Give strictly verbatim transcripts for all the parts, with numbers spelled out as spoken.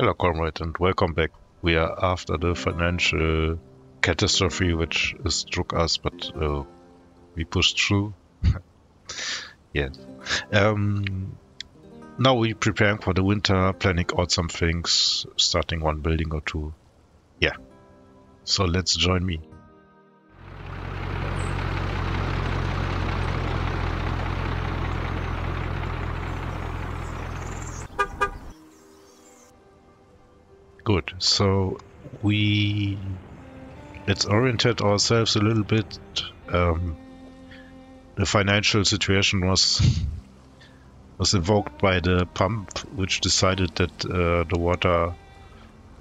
Hello comrade and welcome back. We are after the financial catastrophe which struck us, but uh, we pushed through. Yeah. Um, now we're preparing for the winter, planning out some things, starting one building or two. Yeah. So let's join me. Good. So we let's orientate ourselves a little bit. Um, the financial situation was was evoked by the pump, which decided that uh, the water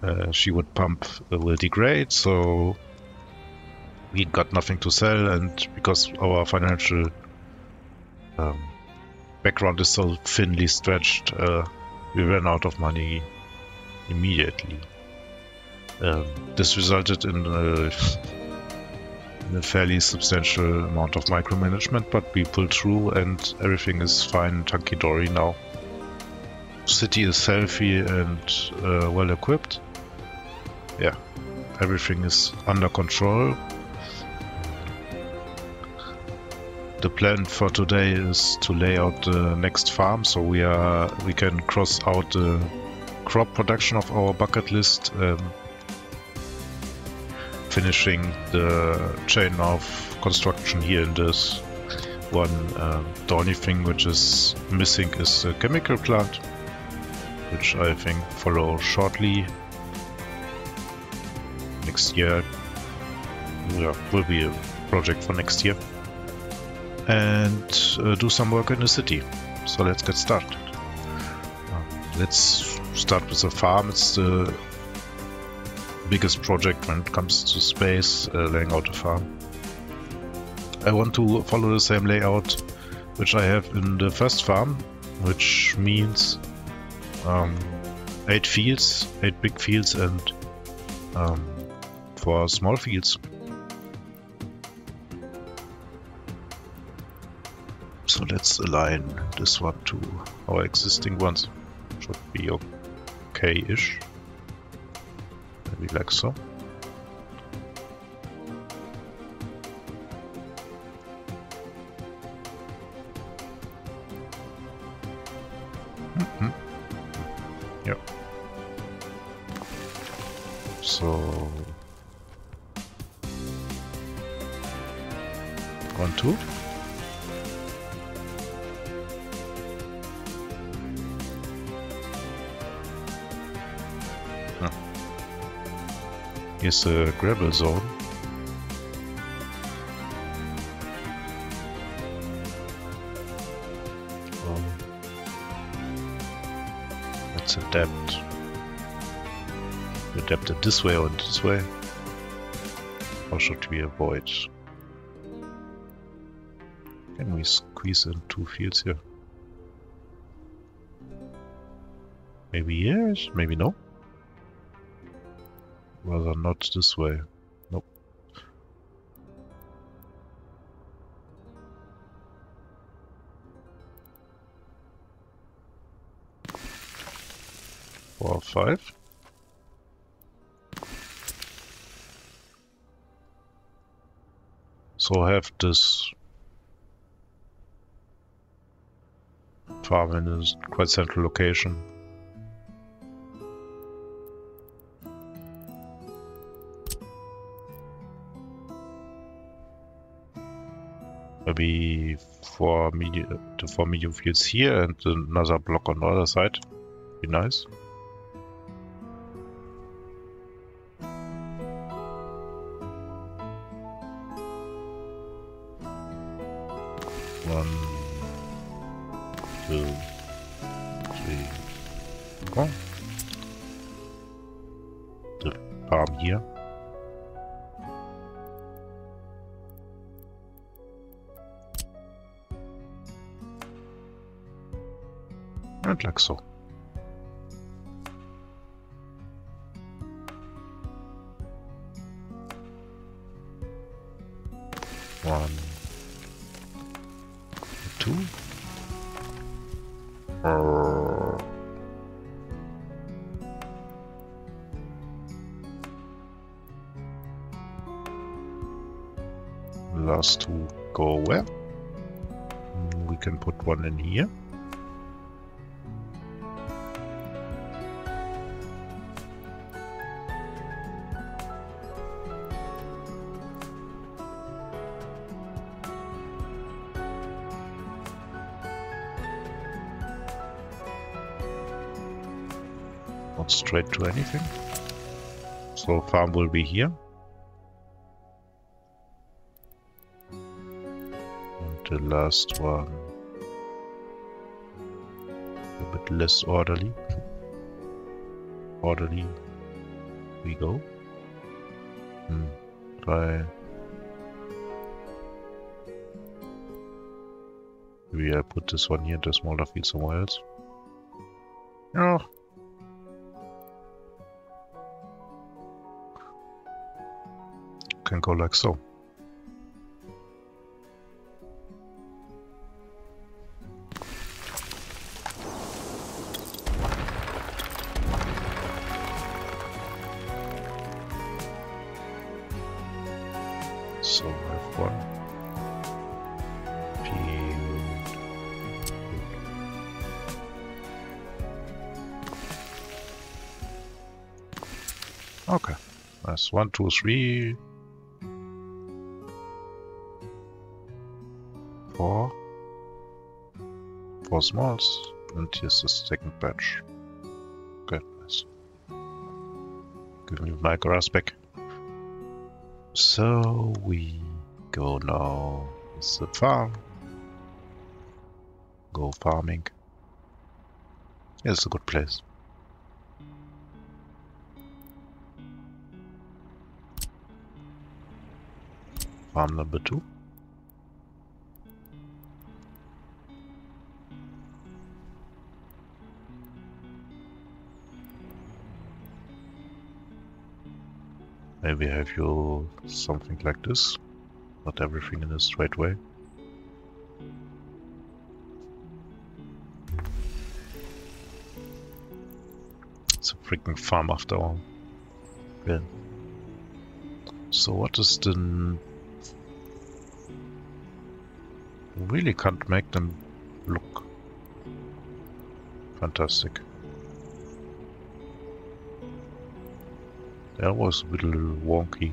uh, she would pump uh, will degrade. So we got nothing to sell, and because our financial um, background is so thinly stretched, uh, we ran out of money immediately. Um, this resulted in a, in a fairly substantial amount of micromanagement, but we pulled through and everything is fine, hunky-dory now. City is healthy and uh, well equipped. Yeah, everything is under control. The plan for today is to lay out the next farm, so we are we can cross out the crop production of our bucket list, um, finishing the chain of construction here in this one. Uh, the only thing which is missing is the chemical plant, which I think follow shortly. Next year, yeah, will be a project for next year. And uh, do some work in the city. So let's get started. Uh, let's start with the farm. It's the biggest project when it comes to space, uh, laying out a farm. I want to follow the same layout which I have in the first farm, which means um, eight fields, eight big fields, and um, four small fields. So let's align this one to our existing ones. Should be okay. Okay-ish, maybe like so. Mm-hmm. Yeah. So one, two. Is a gravel zone. Um, let's adapt. Adapt it this way or this way. Or should we avoid? Can we squeeze in two fields here? Maybe yes, maybe no. Rather not this way. Nope. Four or five. So I have this farm in a quite central location. Maybe four medium, the four medium fields here and another block on the other side. Be nice. One, two, three, four. The farm here. Like so. One, two. last two go away. We can put one in here. Not straight to anything. So farm will be here. The last one a bit less orderly. Orderly we go. Hmm. Try. Maybe I put this one here, the smaller field somewhere else. Oh. Can go like so. So I have one field. Good. Okay, that's one, two, three, four, four smalls, and here's the second batch. Goodness, give me my grass back. So we go now to the farm. Go farming. It's a good place. Farm number two. Maybe have you something like this. Not everything in a straight way. It's a freaking farm after all. Yeah. So what is the... I really can't make them look fantastic. That was a little wonky.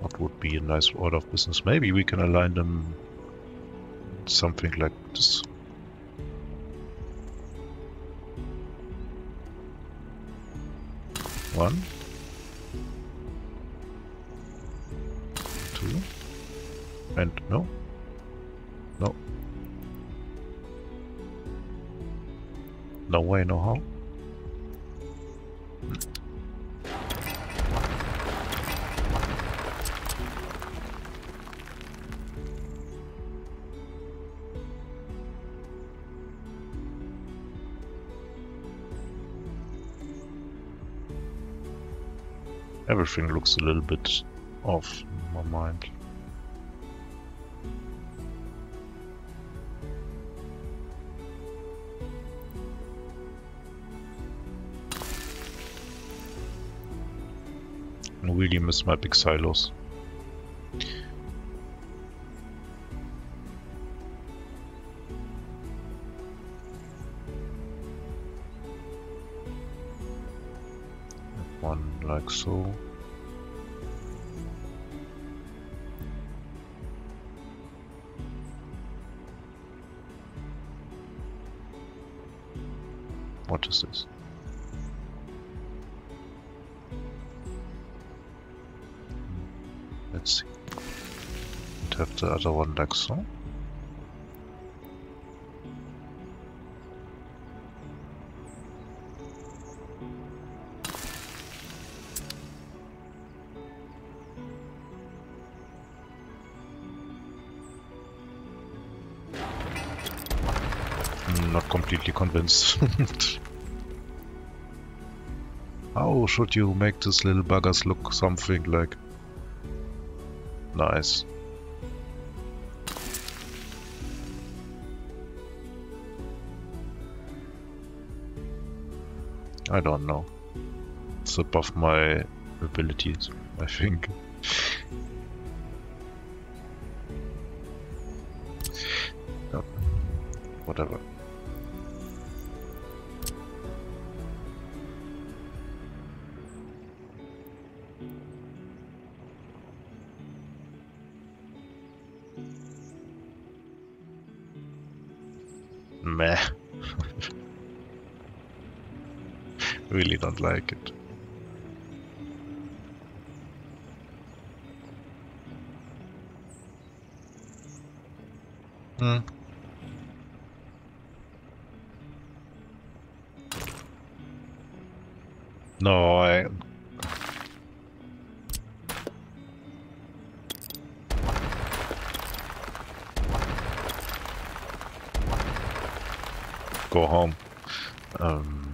What would be a nice order of business? Maybe we can align them something like this. One. And no, no, no way, no how. Everything looks a little bit off in my mind. Really miss my big silos. One like so. What is this? Let's see. And have the other one like so. I'm not completely convinced. How should you make these little buggers look something like nice. I don't know. It's above my abilities, I think. No. Whatever. Meh. Really don't like it. Hmm. No, I... Go home. Um,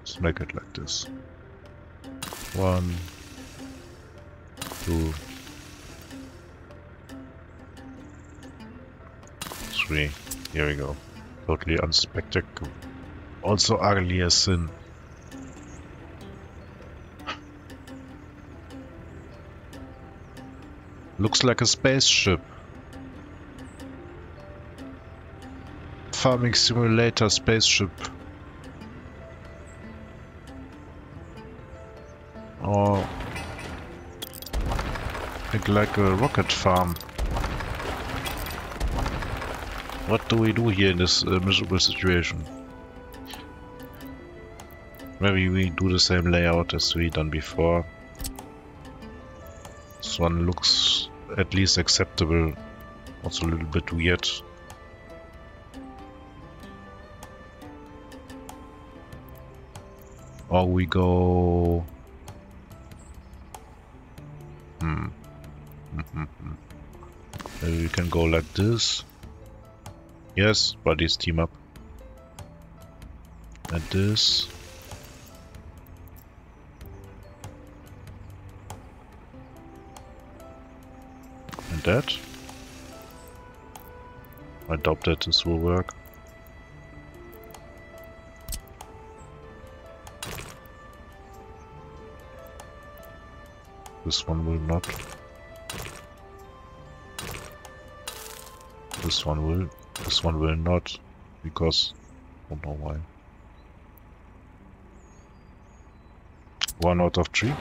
let's make it like this. One, two. Here we go. Totally unspectacular. Also ugly as sin. Looks like a spaceship. Farming simulator spaceship. Or... like a rocket farm. What do we do here in this uh, miserable situation? Maybe we do the same layout as we done before. This one looks at least acceptable. Also a little bit weird. Or we go... Hmm. Maybe we can go like this. Yes, buddies, team up. And this. And that. I doubt that this will work. This one will not. This one will. This one will not, because I don't know why. One out of three.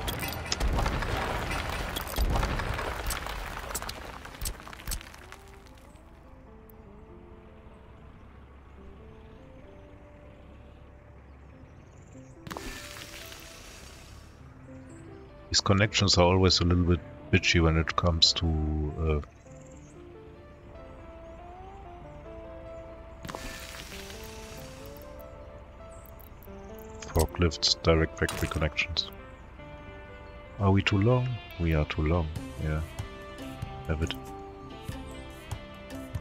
These connections are always a little bit bitchy when it comes to... Uh, Lifts, direct factory connections. Are we too long? We are too long. Yeah, have it.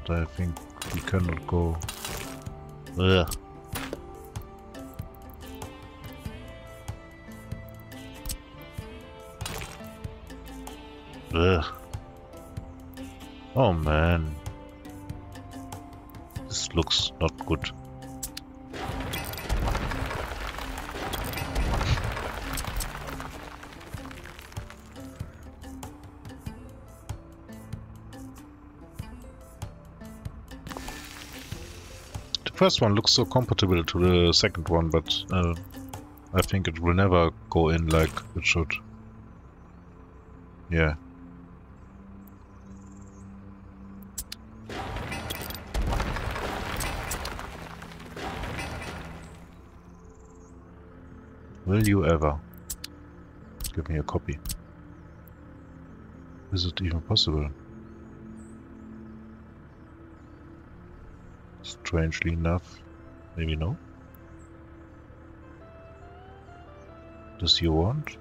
But I think we cannot go. Ugh. Ugh. Oh man, this looks not good. First one looks so comparable to the second one, but uh, I think it will never go in like it should. Yeah. Will you ever? Give me a copy. Is it even possible? Strangely enough, maybe no. Does you want?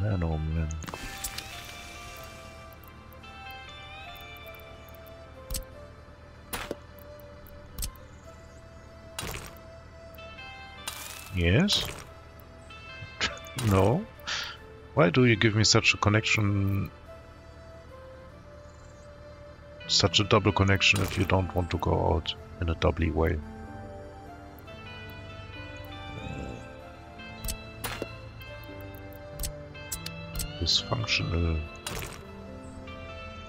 man, oh man. Yes? No? Why do you give me such a connection? Such a double connection if you don't want to go out in a doubly way. Dysfunctional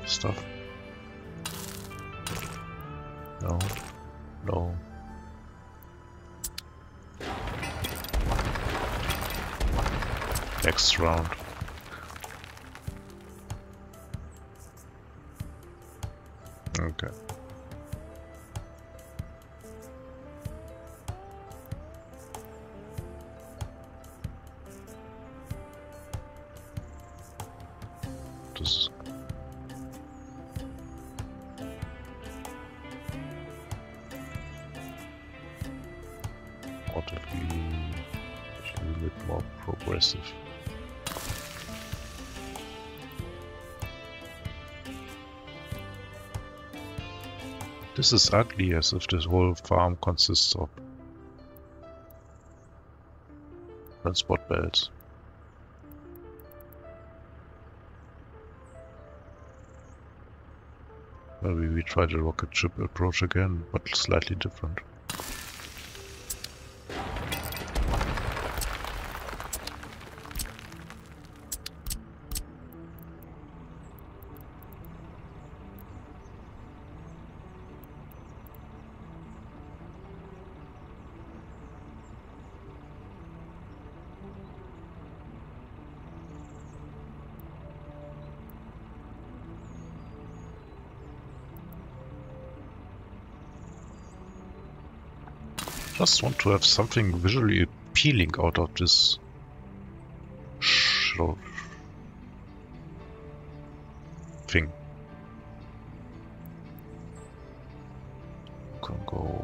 stuff. No, no. Next round. Okay. This is ugly, as if this whole farm consists of transport belts. Maybe we try the rocket ship approach again, but slightly different. I just want to have something visually appealing out of this show thing. Can go.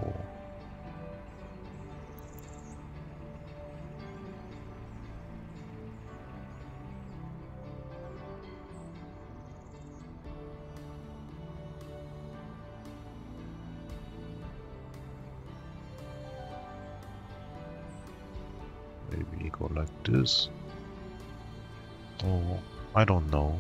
This. Oh, I don't know.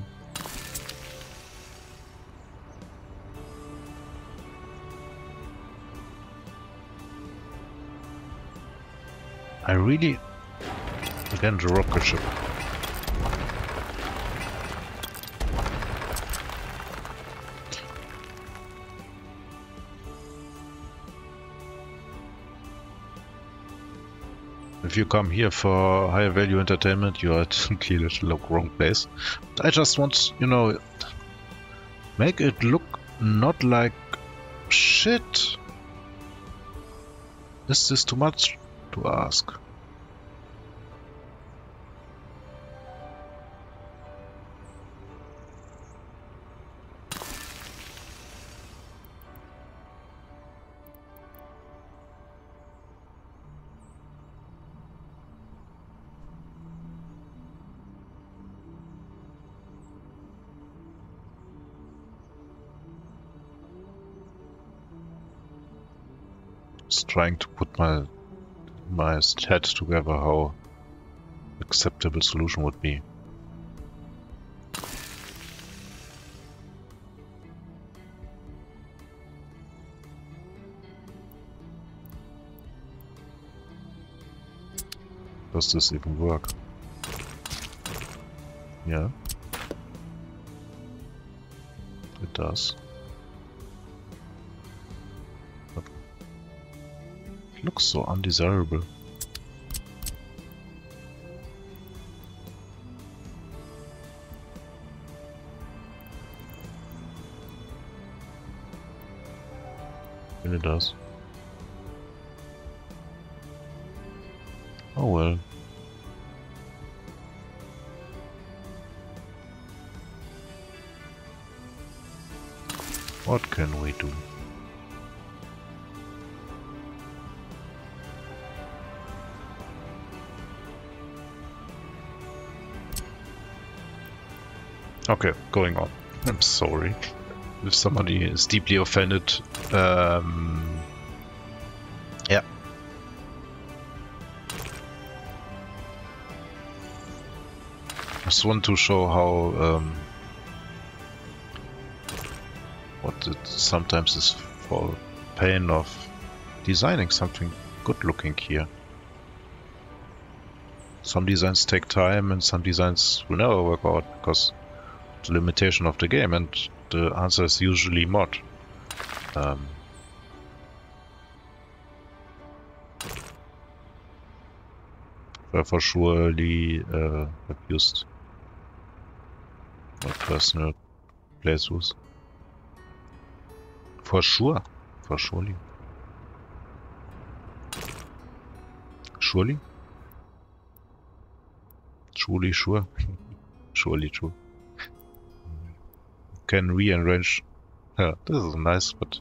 I really again the rocket ship. If you come here for higher value entertainment, you are clearly at the wrong place. But I just want, you know, make it look not like shit. Is this too much to ask? Trying to put my my head together how acceptable solution would be. Does this even work? Yeah. It does. Looks so undesirable. And it does. Oh well. What can we do? Okay, going on. I'm sorry. If somebody is deeply offended, um, yeah. I just want to show how um, what it sometimes is for pain of designing something good looking here. Some designs take time and some designs will never work out because the limitation of the game, and the answer is usually mod. Um, for surely uh, abused my personal playthroughs. For sure, for surely, surely, surely, sure, surely, true. Can rearrange. Yeah, this is nice, but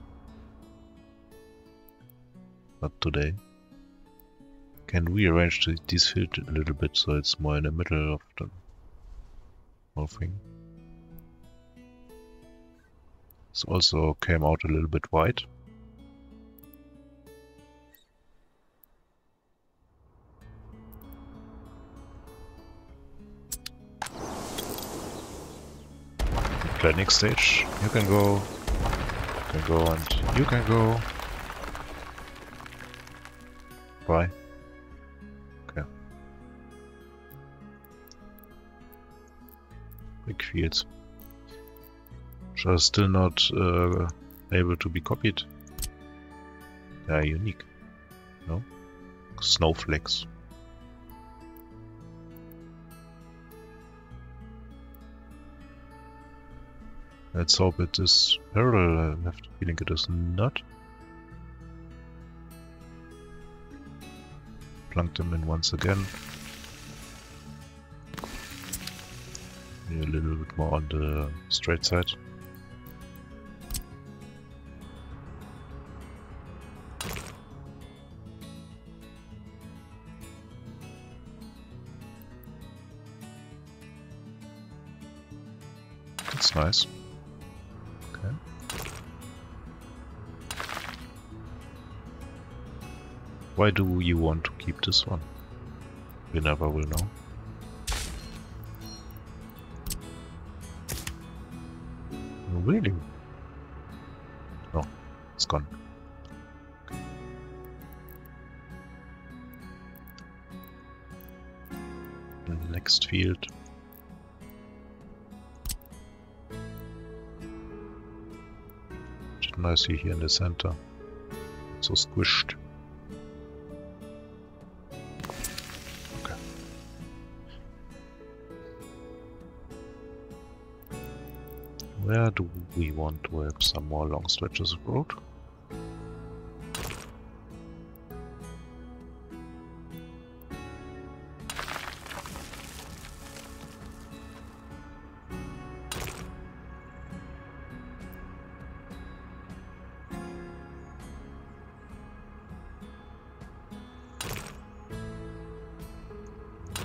not today. Can rearrange these fields a little bit so it's more in the middle of the whole thing. This also came out a little bit wide. Next stage, you can go, you can go, and you can go. Bye. Okay. Big fields. Which are still not uh, able to be copied. They are unique. No? Snowflakes. Let's hope it is parallel. I have the feeling it is not. Plunked them in once again. Maybe a little bit more on the straight side. That's nice. Why do you want to keep this one? We never will know. Really? No, it's gone. Okay. Next field. Didn't I see here in the center? So squished. Where do we want to have some more long stretches of road?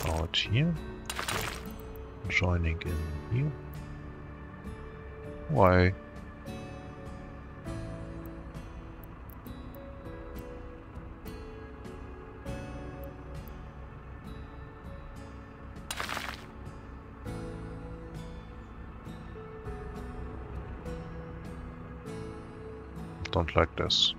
Out here, joining in here. Why? Don't like this.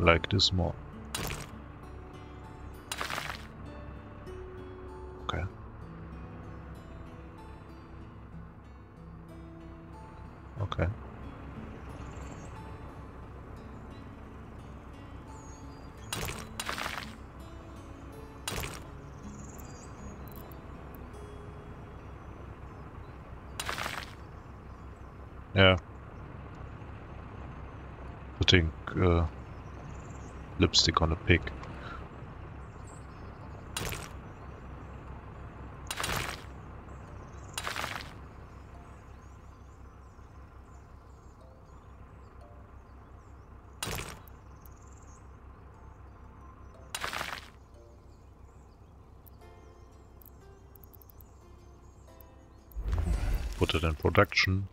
Like this more. Okay. Okay. Yeah. I think, uh, lipstick on a pig. put it in production.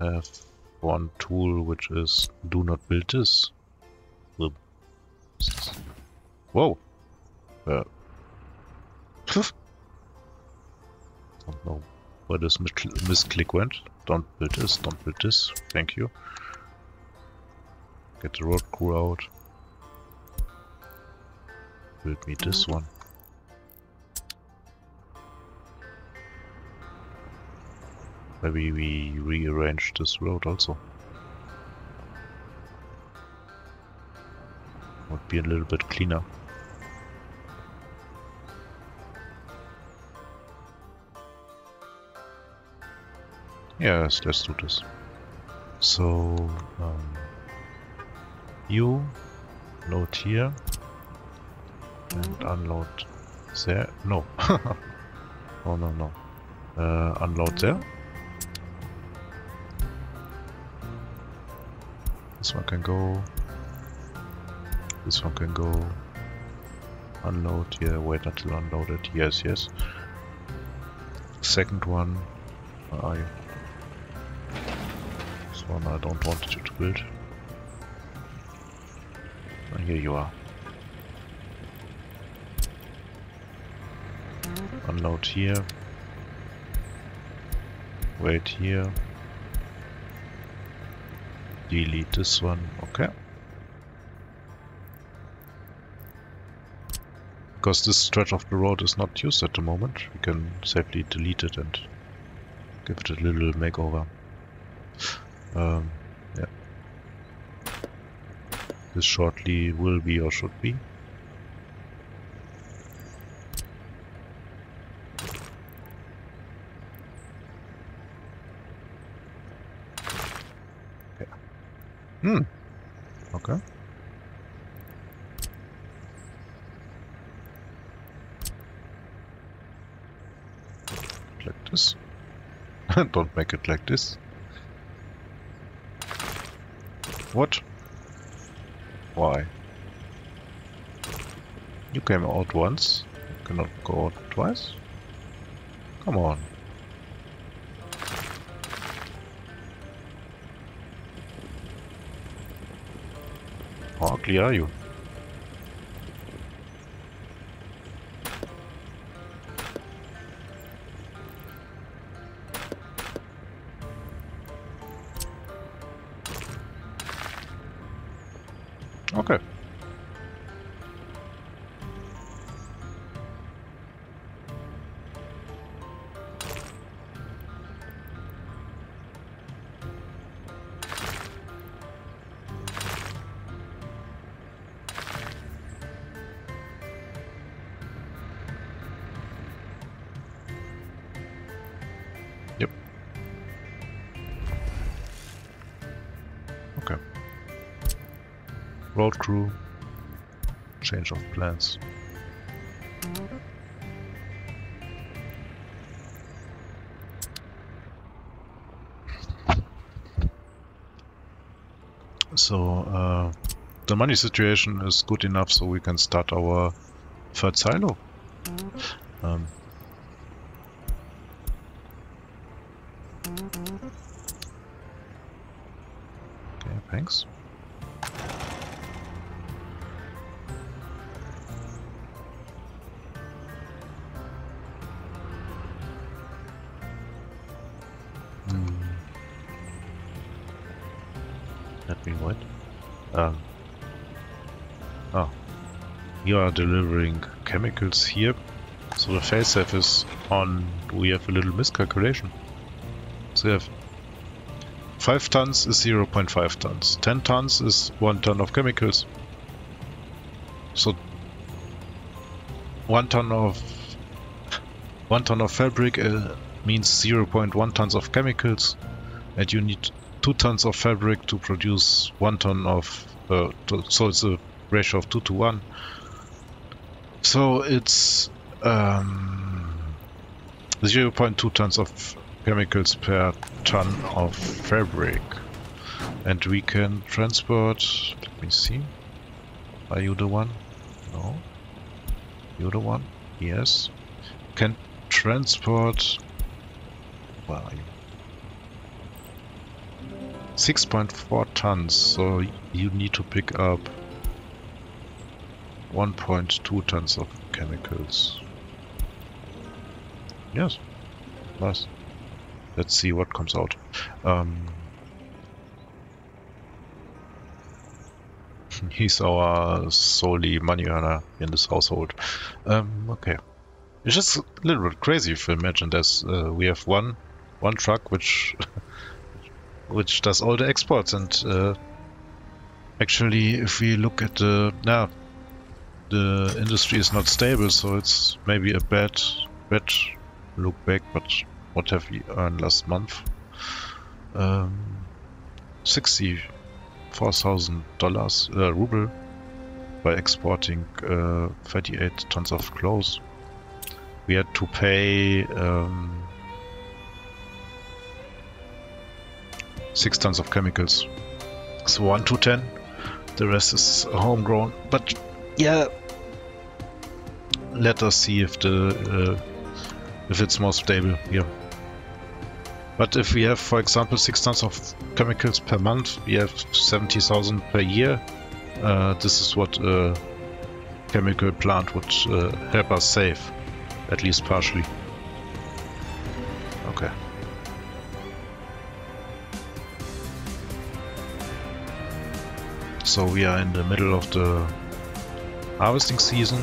I have one tool which is do not build this. Whoa! Uh, don't know where this misclick went. Don't build this, don't build this. Thank you. Get the road crew out. Build me this one. Maybe we rearrange this road also. Would be a little bit cleaner. Yes, let's do this. So, um, you load here and unload there. No, oh no, no. Uh, unload there. This one can go. This one can go. Unload here. Yeah, wait until unloaded. Yes, yes. Second one. Where are you? This one I don't want you to build. And here you are. Unload here. Wait here. Delete this one, okay. Because this stretch of the road is not used at the moment, we can safely delete it and give it a little makeover. Um, yeah. This shortly will be or should be. Hmm. Okay. Like this. Don't make it like this. What? Why? You came out once. You cannot go out twice. Come on. How ugly are you? Okay. Road crew, change of plans. So uh, the money situation is good enough, so we can start our third silo. Um, okay, thanks. What? Um, oh, you are delivering chemicals here, so the faceapp is on. We have a little miscalculation. So you have five tons is zero point five tons, ten tons is one ton of chemicals. So one ton of one ton of fabric uh, means zero point one tons of chemicals, and you need two tons of fabric to produce one ton of uh, to, so it's a ratio of two to one, so it's um, zero point two tons of chemicals per ton of fabric, and we can transport. Let me see, are you the one? No, you're the one. Yes, can transport value. six point four tons, so you need to pick up one point two tons of chemicals. Yes, nice. Let's see what comes out. Um, he's our solely money earner in this household. Um, okay. It's just a little bit crazy if you imagine this. Uh, we have one one truck which which does all the exports, and uh, actually if we look at the... Now, the industry is not stable, so it's maybe a bad, bad look back, but what have we earned last month? Um, sixty-four thousand dollars uh, ruble by exporting uh, thirty-eight tons of clothes. We had to pay um, six tons of chemicals, so one to ten. The rest is homegrown. But yeah, let us see if the uh, if it's more stable here. But if we have, for example, six tons of chemicals per month, we have seventy thousand per year. Uh, this is what a chemical plant would uh, help us save. At least partially. Okay. So we are in the middle of the harvesting season.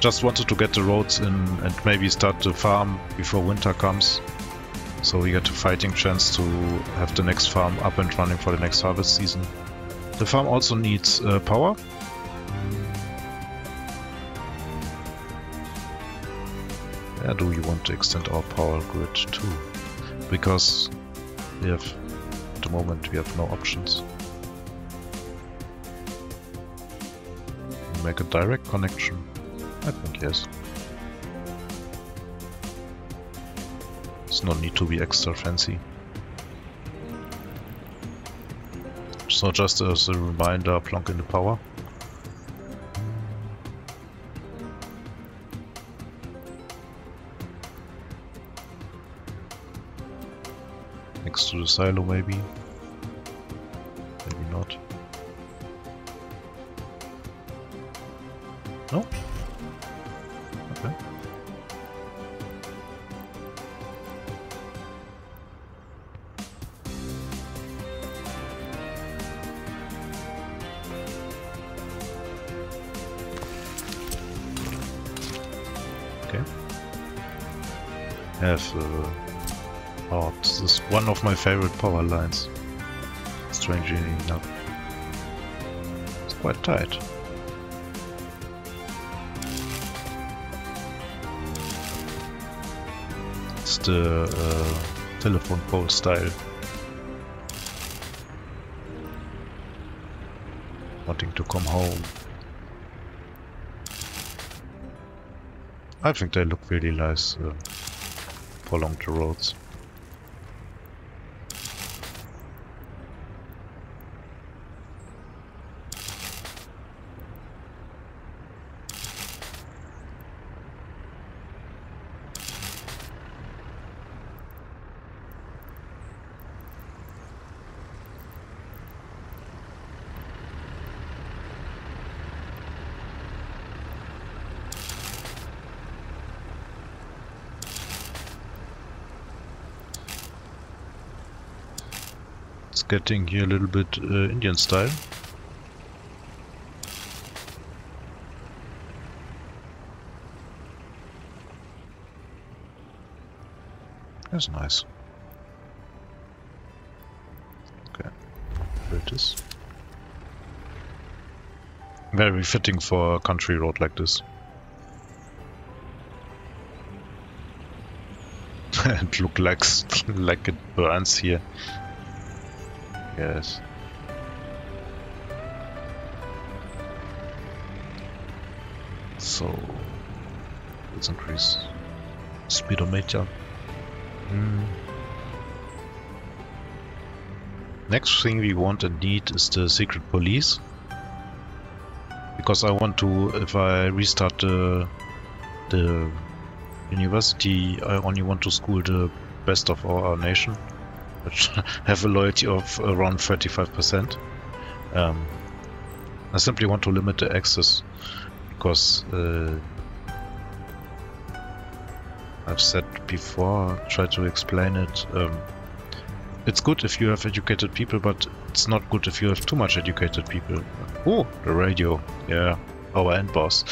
Just wanted to get the roads in and maybe start the farm before winter comes. So we get a fighting chance to have the next farm up and running for the next harvest season. The farm also needs uh, power. Or do you want to extend our power grid too? Because we have, at the moment, we have no options. Make a direct connection? I think yes. There's no need to be extra fancy. So just as a reminder, plonk in the power. To the silo, maybe, maybe not. No. Okay. Okay. Have. Uh, Oh, this is one of my favorite power lines. Strangely enough. It's quite tight. It's the uh, telephone pole style. Wanting to come home. I think they look really nice uh, along the roads. Getting here a little bit uh, Indian style. That's nice. Okay, there it is. Very fitting for a country road like this. It looks like like it burns here. Yes. So let's increase speedometer. Mm. Next thing we want and need is the secret police, because I want to, if I restart the the university, I only want to school the best of our nation, which have a loyalty of around thirty-five percent. Um, I simply want to limit the access, because uh, I've said before, try to explain it. Um, it's good if you have educated people, but it's not good if you have too much educated people. Oh, the radio. Yeah, our end boss.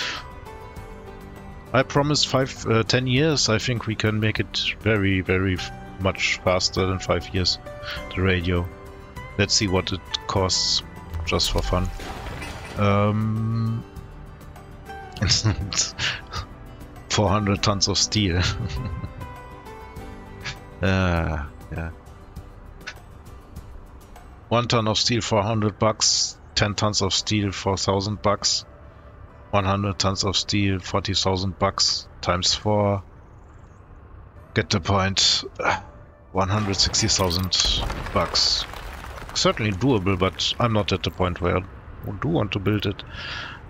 I promise five, uh, ten years. I think we can make it very, very much faster than five years. The radio. Let's see what it costs, just for fun. Um, four hundred tons of steel. uh, yeah. One ton of steel, four hundred bucks. ten tons of steel, four thousand bucks. one hundred tons of steel, forty thousand bucks, times four. Get the point. one hundred sixty thousand bucks. Certainly doable, but I'm not at the point where I do want to build it.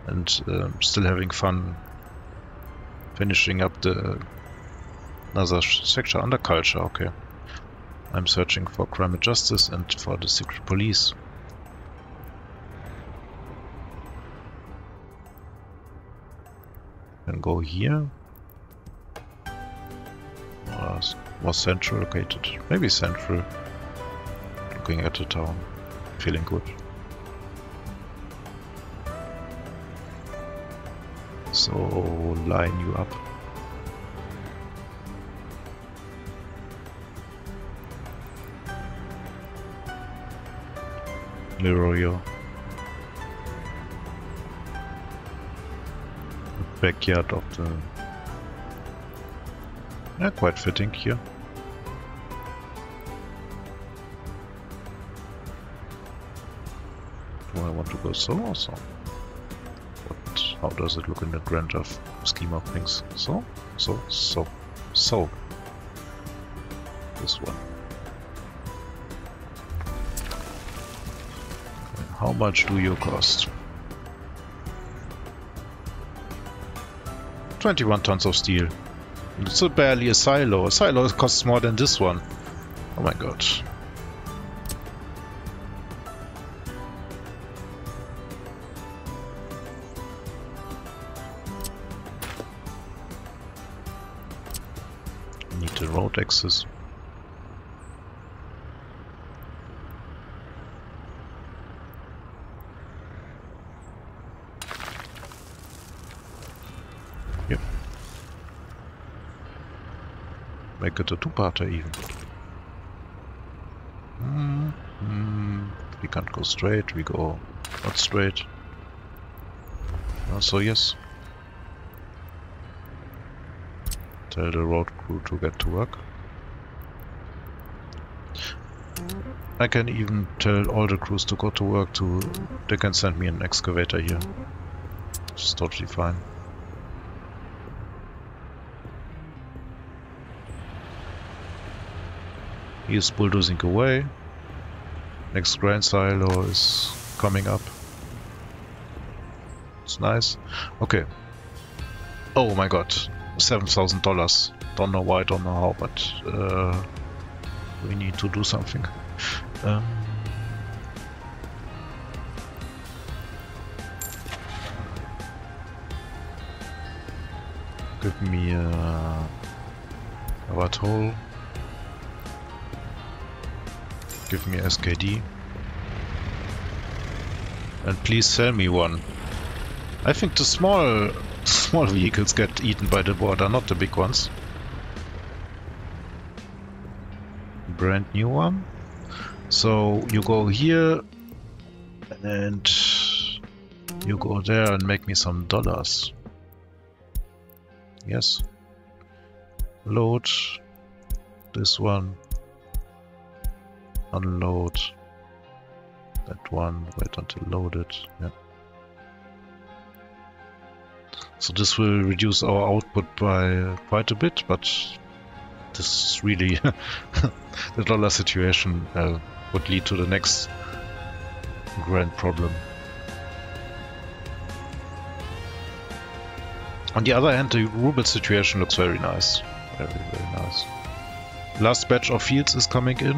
And uh, still having fun finishing up the another section under culture. Okay. I'm searching for crime and justice and for the secret police. Can go here. More, more central located. Maybe central. Looking at the town. Feeling good. So line you up. Mirror you. Backyard of the... Yeah, quite fitting here. Do I want to go so or so? But how does it look in the grander scheme of things? So, so, so, so. This one. And how much do you cost? twenty-one tons of steel. It's barely a silo. A silo costs more than this one. Oh my god. Need the road access. Make it a two-parter even. Mm, mm, we can't go straight, we go not straight. So yes. Tell the road crew to get to work. I can even tell all the crews to go to work to... They can send me an excavator here. It's totally fine. He is bulldozing away. Next grain silo is coming up. It's nice. Okay. Oh my god. seven thousand dollars. Don't know why, don't know how, but uh, we need to do something. Um, give me a what hole. Give me S K D. And please sell me one. I think the small small vehicles get eaten by the border, not the big ones. Brand new one. So you go here and you go there and make me some dollars. Yes. Load this one. Unload that one, wait until loaded. Yeah. So this will reduce our output by quite a bit, but this really the dollar situation uh, would lead to the next grand problem. On the other hand, the Ruble situation looks very nice. Very, very nice. Last batch of fields is coming in.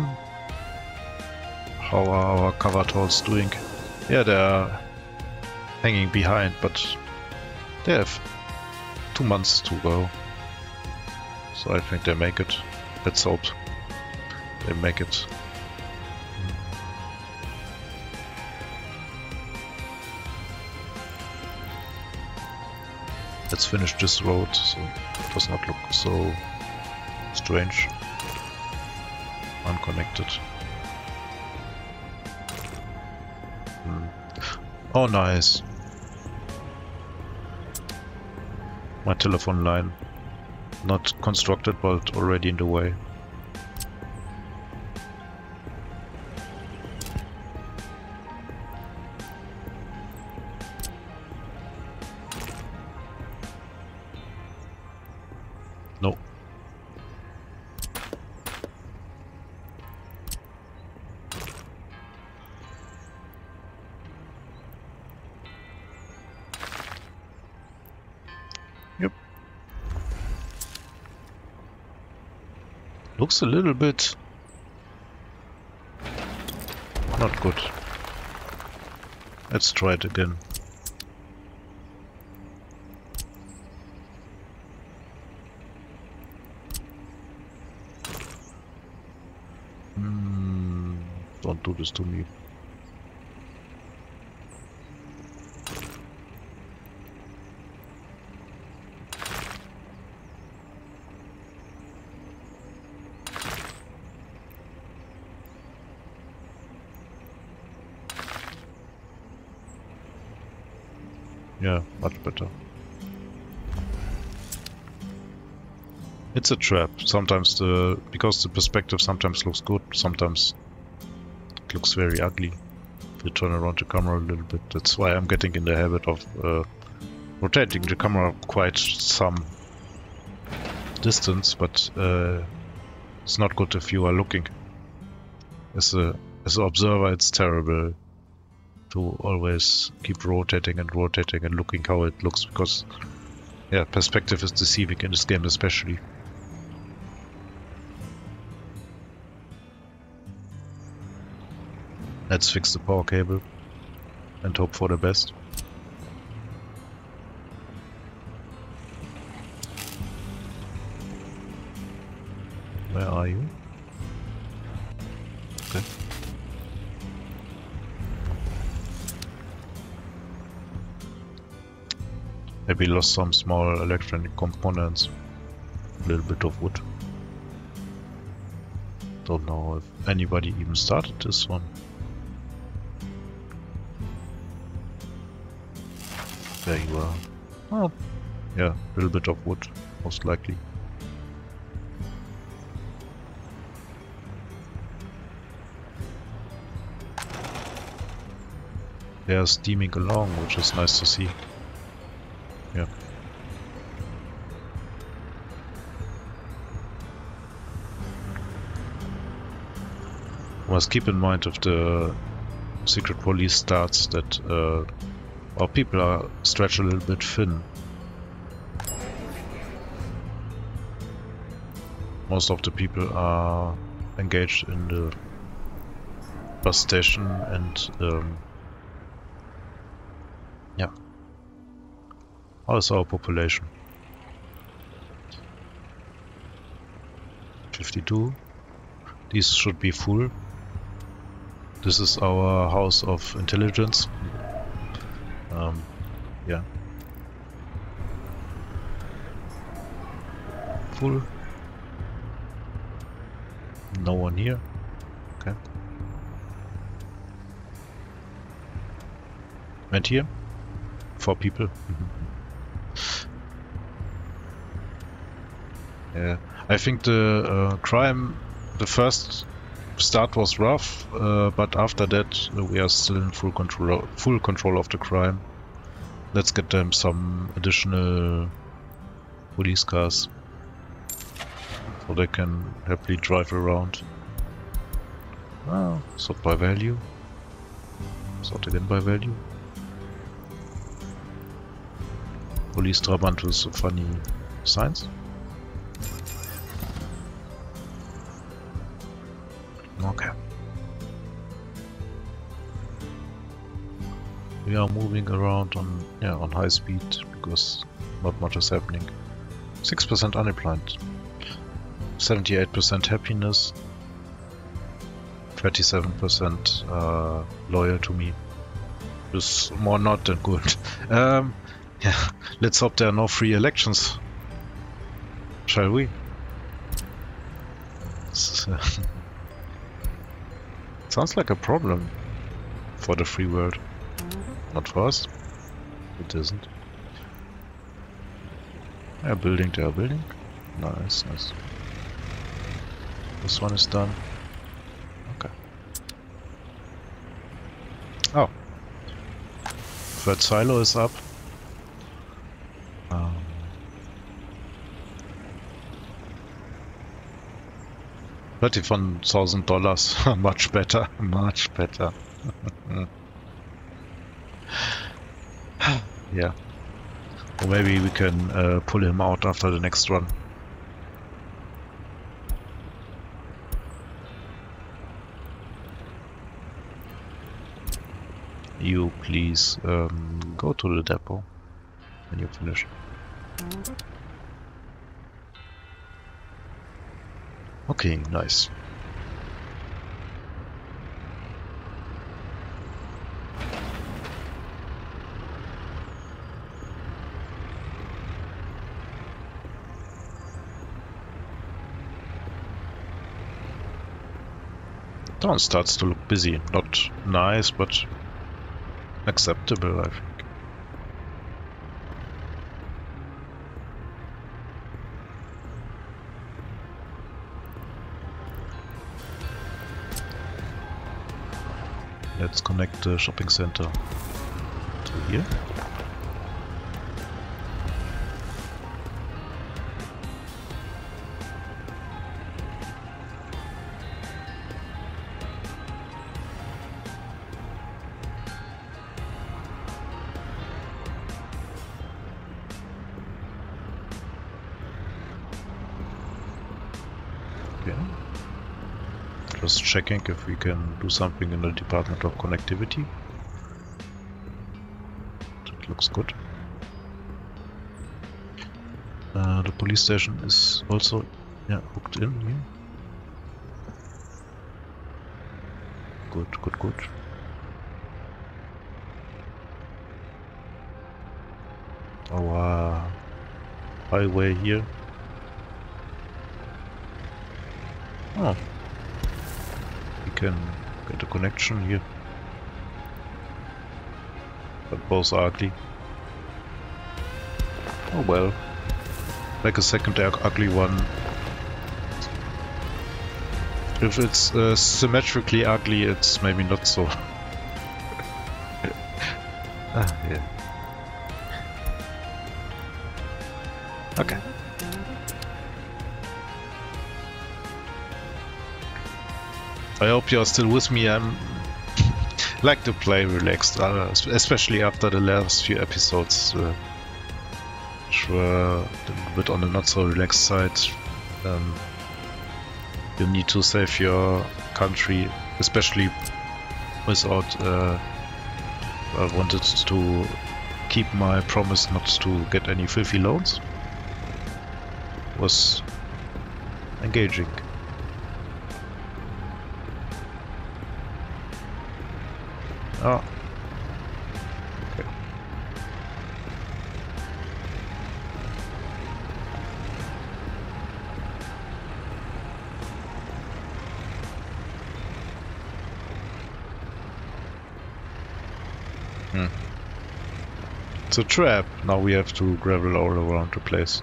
How are our cover tolls doing? Yeah, they're hanging behind, but they have two months to go. So I think they make it. Let's hope they make it. Let's finish this road, so it does not look so strange. Unconnected. Hmm. Oh, nice. My telephone line. Not constructed, but already in the way. Looks a little bit not good. Let's try it again. Mm, don't do this to me. Yeah, much better. It's a trap. Sometimes the because the perspective sometimes looks good, sometimes it looks very ugly. If you turn around the camera a little bit, that's why I'm getting in the habit of uh, rotating the camera quite some distance, but uh, it's not good if you are looking. As a as an observer, it's terrible to always keep rotating and rotating and looking how it looks, because yeah, perspective is deceiving in this game especially. Let's fix the power cable and hope for the best. Where are you? Okay. Maybe lost some small electronic components, a little bit of wood. Don't know if anybody even started this one. There you are. Oh, yeah, a little bit of wood, most likely. They are steaming along, which is nice to see. Yeah. Must keep in mind if the secret police starts that uh, our people are stretched a little bit thin. Most of the people are engaged in the bus station and um, yeah. How is our population? fifty-two. These should be full. This is our house of intelligence. Um, yeah. Full. No one here. Okay. And here? Four people. Mm-hmm. Yeah, I think the uh, crime, the first start was rough, uh, but after that uh, we are still in full control, full control of the crime. Let's get them some additional police cars, so they can happily drive around. Well, sort by value, sort again by value. Police Trabant with funny signs. Okay. We are moving around on yeah on high speed because not much is happening. six percent unemployment, seventy-eight percent happiness, twenty-seven percent uh, loyal to me. It's more not than good. um, yeah, let's hope there are no free elections. Shall we? Sounds like a problem for the free world. Not for us. It isn't. Yeah, building to a building. Nice, nice. This one is done. Okay. Oh. Third silo is up. Um. thirty-one thousand dollars. Much better. Much better. Yeah. Or maybe we can uh, pull him out after the next run. You please um, go to the depot when you finish. Okay, nice. Town starts to look busy. Not nice, but acceptable, I think. Let's connect the shopping center to here. Just checking if we can do something in the Department of Connectivity. That looks good. Uh, the police station is also yeah, hooked in here. Good, good, good. Our uh, highway here. Oh. Can get a connection here, but both are ugly. Oh well, like a second ugly one. If it's uh, symmetrically ugly, it's maybe not so. Ah, yeah. Okay. I hope you are still with me. I'm like to play relaxed, uh, especially after the last few episodes, uh, which were a little bit on the not so relaxed side. Um, you need to save your country, especially without. Uh, I wanted to keep my promise not to get any filthy loans. Was engaging. Oh. Okay. Hmm. It's a trap. Now we have to gravel all around the place.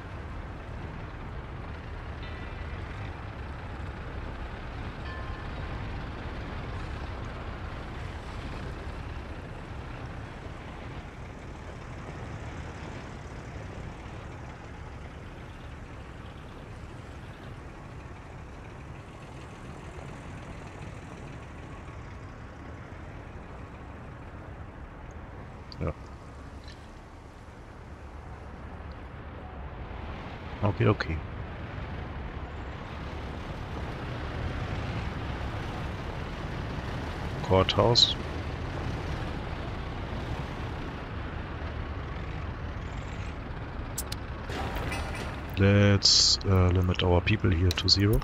Okie dokie. Courthouse. Let's uh, limit our people here to zero.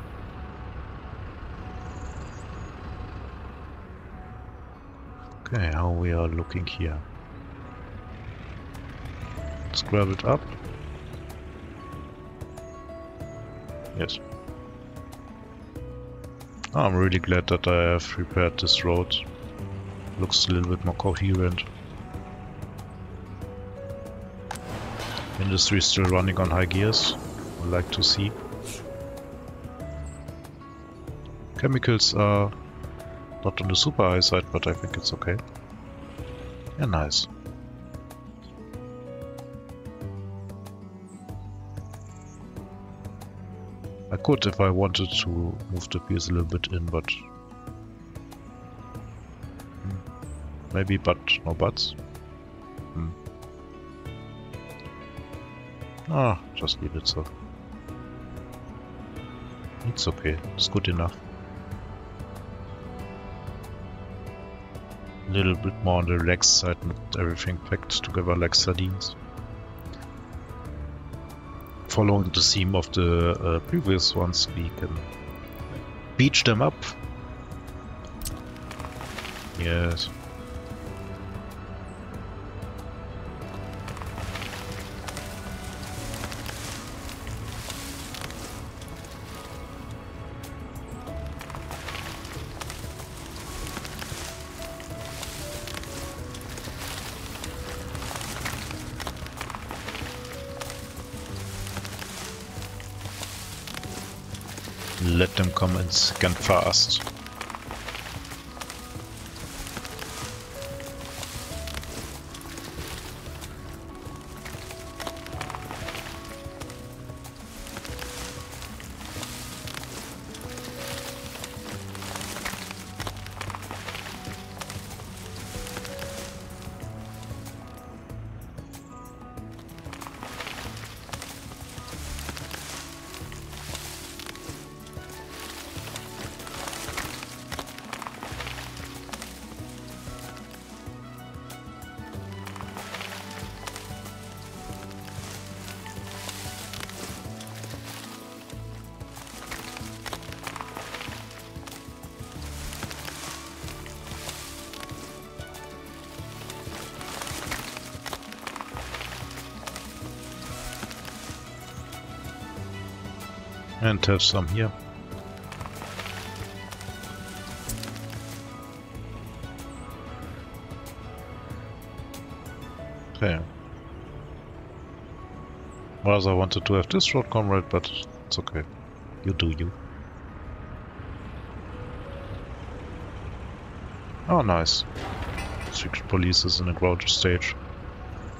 Okay, how we are looking here. Let's grab it up. Yes. Oh, I'm really glad that I have repaired this road. Looks a little bit more coherent. Industry still running on high gears. I like to see. Chemicals are not on the super high side, but I think it's okay. Yeah, nice. I could, if I wanted to, move the piers a little bit in, but hmm. maybe, but no buts. Hmm. Ah, just leave it so. It's okay, it's good enough. A little bit more on the relaxed side, not everything packed together like sardines. Following the theme of the uh, previous ones, we can beach them up. Yes. Let them come and scan fast. And have some here. Okay. Rather I wanted to have this road, comrade, but it's okay. You do you. Oh, nice. Secret police is in a grouchy stage.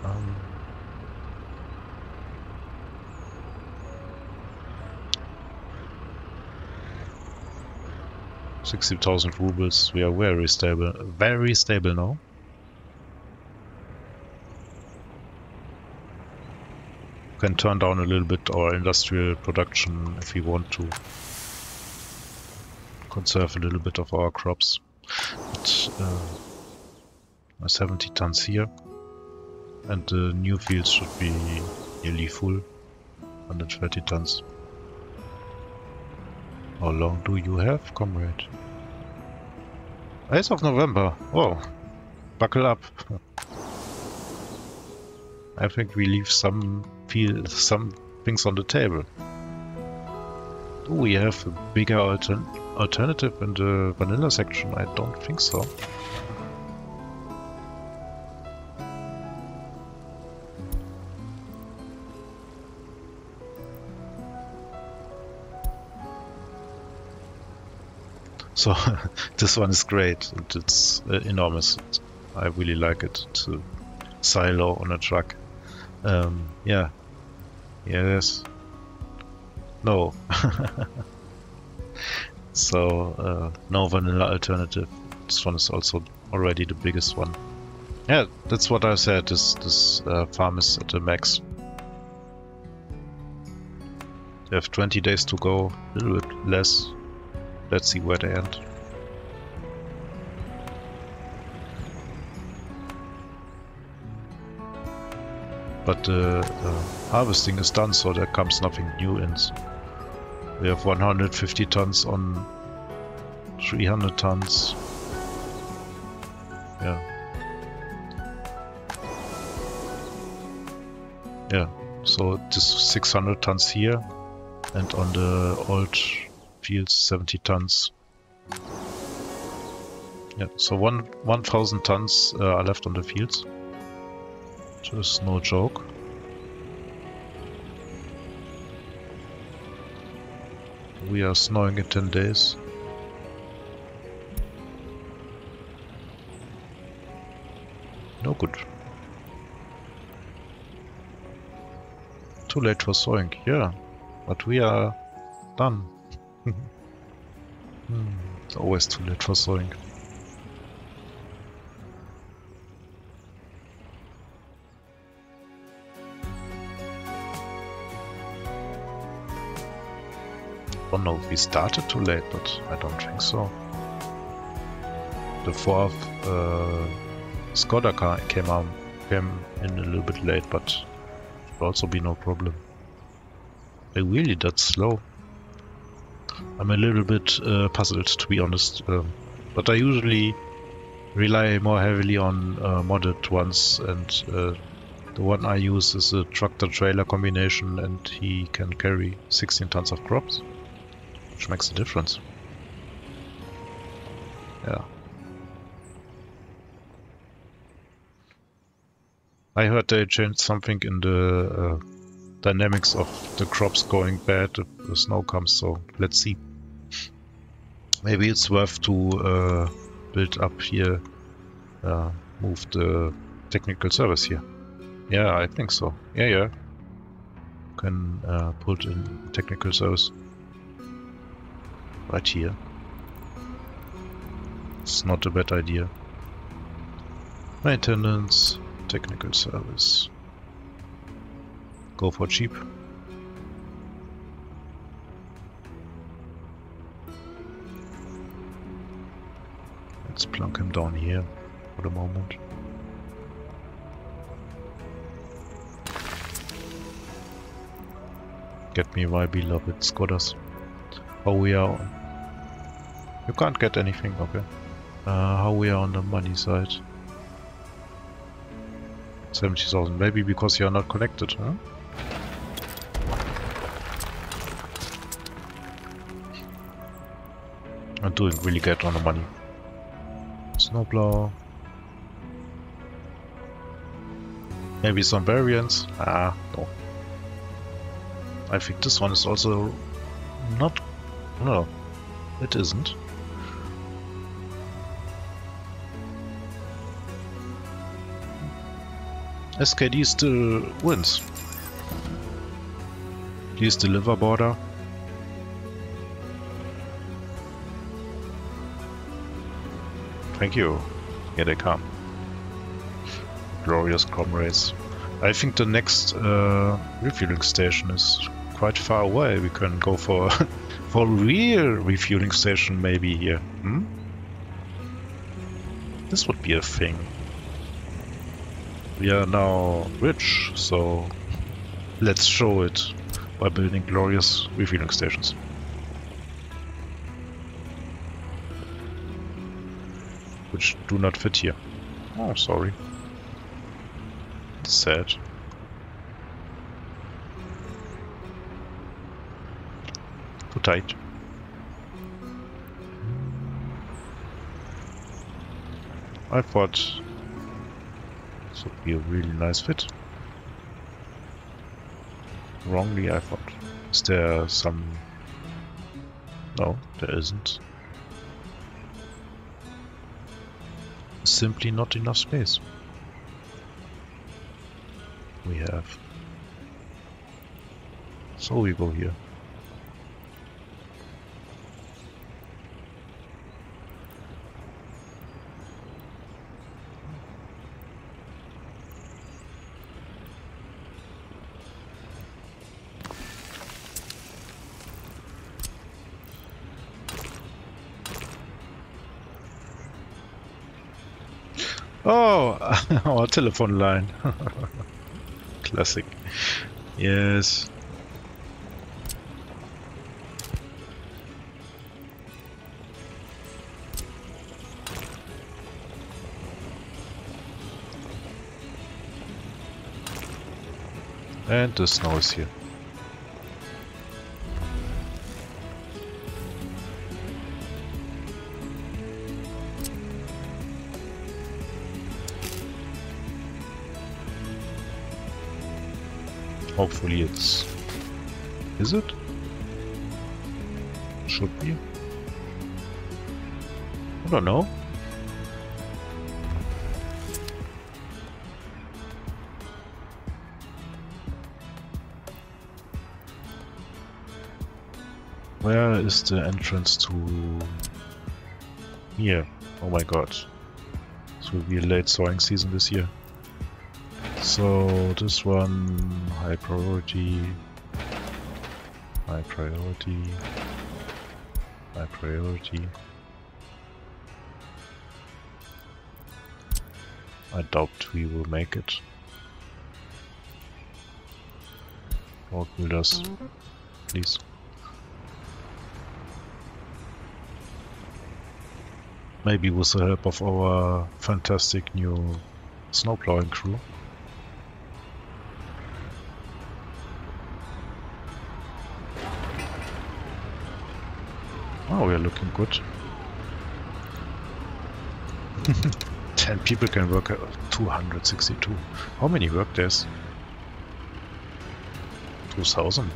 Um, sixty thousand rubles, we are very stable, very stable now. Can turn down a little bit our industrial production if we want to. Conserve a little bit of our crops. But, uh, seventy tons here. And the new fields should be nearly full. one hundred thirty tons. How long do you have, comrade? eighth of November. Oh, buckle up. I think we leave some feel, some things on the table. Do we have a bigger alter alternative in the vanilla section? I don't think so. So this one is great. It's uh, enormous. I really like it. It's a silo on a truck. Um, yeah. Yes. No. So uh, no vanilla alternative. This one is also already the biggest one. Yeah, that's what I said. This this uh, farm is at the max. They have twenty days to go, a little bit less. Let's see where they end. But the uh, uh, harvesting is done, so there comes nothing new in. We have one hundred fifty tons on three hundred tons. Yeah. Yeah, so this six hundred tons here, and on the old fields seventy tons. Yeah, so one 1000 tons uh, are left on the fields. Just no joke. We are snowing in ten days. No good. Too late for sowing, yeah. But we are done. hmm, it's always too late for sowing. I don't know if we started too late, but I don't think so. The fourth uh, Skoda car came, out, came in a little bit late, but it will also be no problem. But really, that's slow. I'm a little bit uh, puzzled, to be honest. Um, but I usually rely more heavily on uh, modded ones, and uh, the one I use is a tractor-trailer combination, and he can carry sixteen tons of crops, which makes a difference. Yeah. I heard they changed something in the uh, dynamics of the crops going bad if the snow comes, so let's see. Maybe it's worth to uh, build up here, uh, move the technical service here. Yeah, I think so. Yeah, yeah. Can uh, put in technical service. Right here. It's not a bad idea. Maintenance, technical service. Go for cheap. Let's plunk him down here for the moment. Get me my beloved Skodas. How we are on. You can't get anything, okay. Uh, how we are on the money side. seventy thousand, maybe because you are not connected, huh? I'm doing really good on the money. Snowplow. Maybe some variants. Ah, no. I think this one is also not. No, it isn't. S K D still wins. Please deliver border. Thank you. Here they come. Glorious comrades. I think the next uh, refueling station is quite far away. We can go for for real refueling station maybe here. Hmm? This would be a thing. We are now rich, so let's show it by building glorious refueling stations. Which do not fit here. Oh, sorry. It's sad. Too tight. I thought this would be a really nice fit. Wrongly, I thought. Is there some... No, there isn't. Simply not enough space. We have. So we go here. Oh, our telephone line. Classic. Yes. And the snow is here. Hopefully it's... Is it? Should be. I don't know. Where is the entrance to... Here. Oh my god. This will be a late sowing season this year. So this one, high priority, high priority, high priority. I doubt we will make it. Road builders, please. Maybe with the help of our fantastic new snow plowing crew. Oh, we are looking good. ten people can work at two hundred sixty-two. How many work days? two thousand.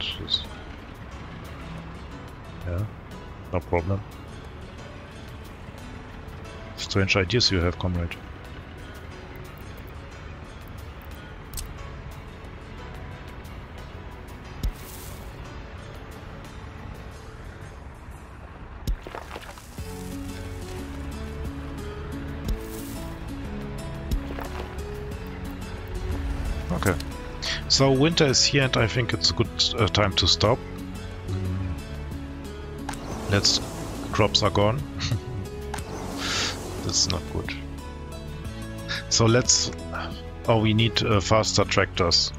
Yeah, no problem. Strange ideas you have, comrade. Okay, so winter is here and I think it's a good uh, time to stop. Mm. Let's... crops are gone. That's not good. So let's... Oh, we need uh, faster tractors.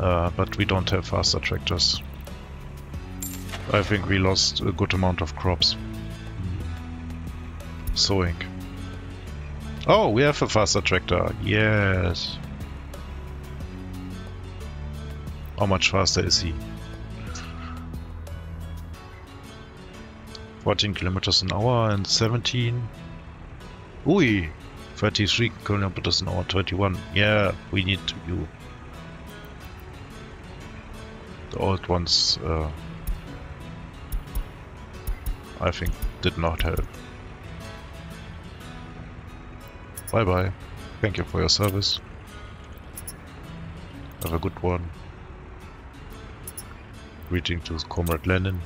Uh, but we don't have faster tractors. I think we lost a good amount of crops. Mm. Sowing. Oh, we have a faster tractor. Yes. How much faster is he? fourteen kilometers an hour and seventeen. Ui! thirty-three kilometers an hour, thirty-one. Yeah, we need you. The old ones, uh, I think, did not help. Bye bye. Thank you for your service. Have a good one. Greeting to Comrade Lenin.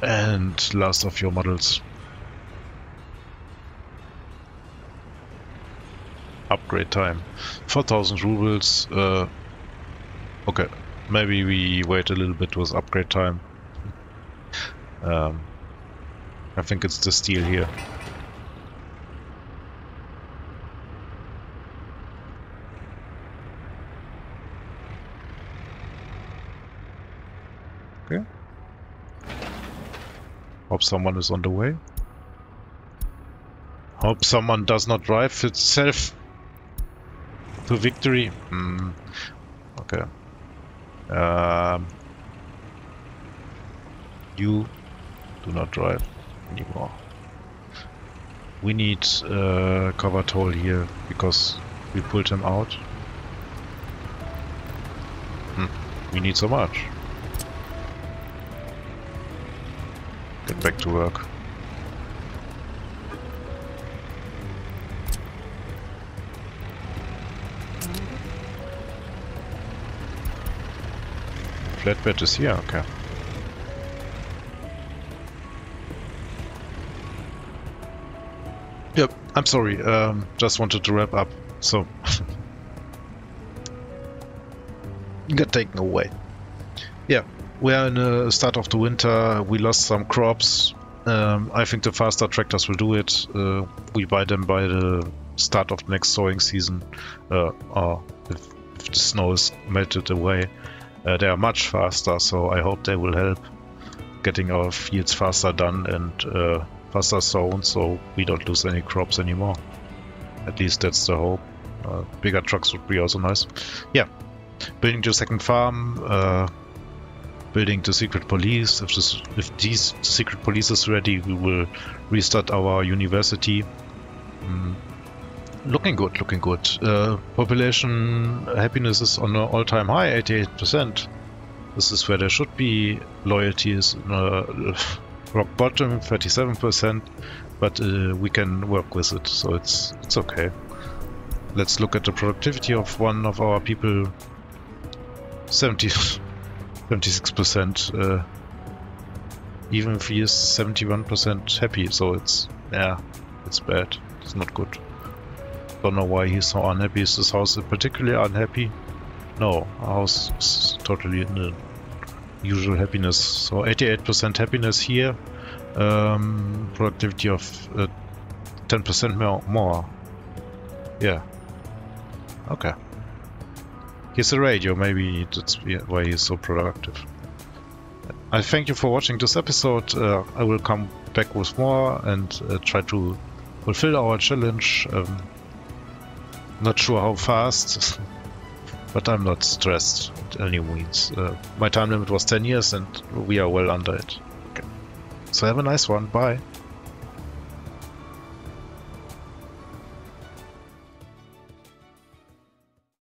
And last of your models. Upgrade time. four thousand rubles. Uh, okay, maybe we wait a little bit with upgrade time. Um, I think it's the steel here. Okay. Hope someone is on the way. Hope someone does not drive itself to victory. Mm. Okay. Um, you do not drive anymore. We need uh, cover toll here because we pulled him out. Mm. We need so much. Get back to work. Flatbed is here, okay. Yep, I'm sorry, um, just wanted to wrap up, so... Got taken away. Yeah. We are in the start of the winter, we lost some crops, Um, I think the faster tractors will do it. Uh, we buy them by the start of the next sowing season, uh, or if, if the snow is melted away. Uh, they are much faster, so I hope they will help getting our fields faster done and uh, faster sown, so we don't lose any crops anymore. At least that's the hope. Uh, bigger trucks would be also nice. Yeah, building the second farm, uh, building the secret police. If this, if these secret police is ready, we will restart our university. Mm. Looking good, looking good. Uh, population happiness is on an all-time high, eighty-eight percent. This is where there should be. Loyalty is uh, rock bottom, thirty-seven percent, but uh, we can work with it, so it's it's okay. Let's look at the productivity of one of our people. seventy-six percent. Uh, even if he is seventy-one percent happy, so it's yeah, it's bad. It's not good. Don't know why he's so unhappy. Is this house particularly unhappy? No, our house is totally in the usual happiness. So eighty-eight percent happiness here. Um, productivity of uh, ten percent more, more. Yeah. Okay. Here's a radio. Maybe that's why he's so productive. I thank you for watching this episode. Uh, I will come back with more and uh, try to fulfill our challenge. Um, not sure how fast, but I'm not stressed at any means. Uh, my time limit was ten years and we are well under it. Okay. So have a nice one. Bye.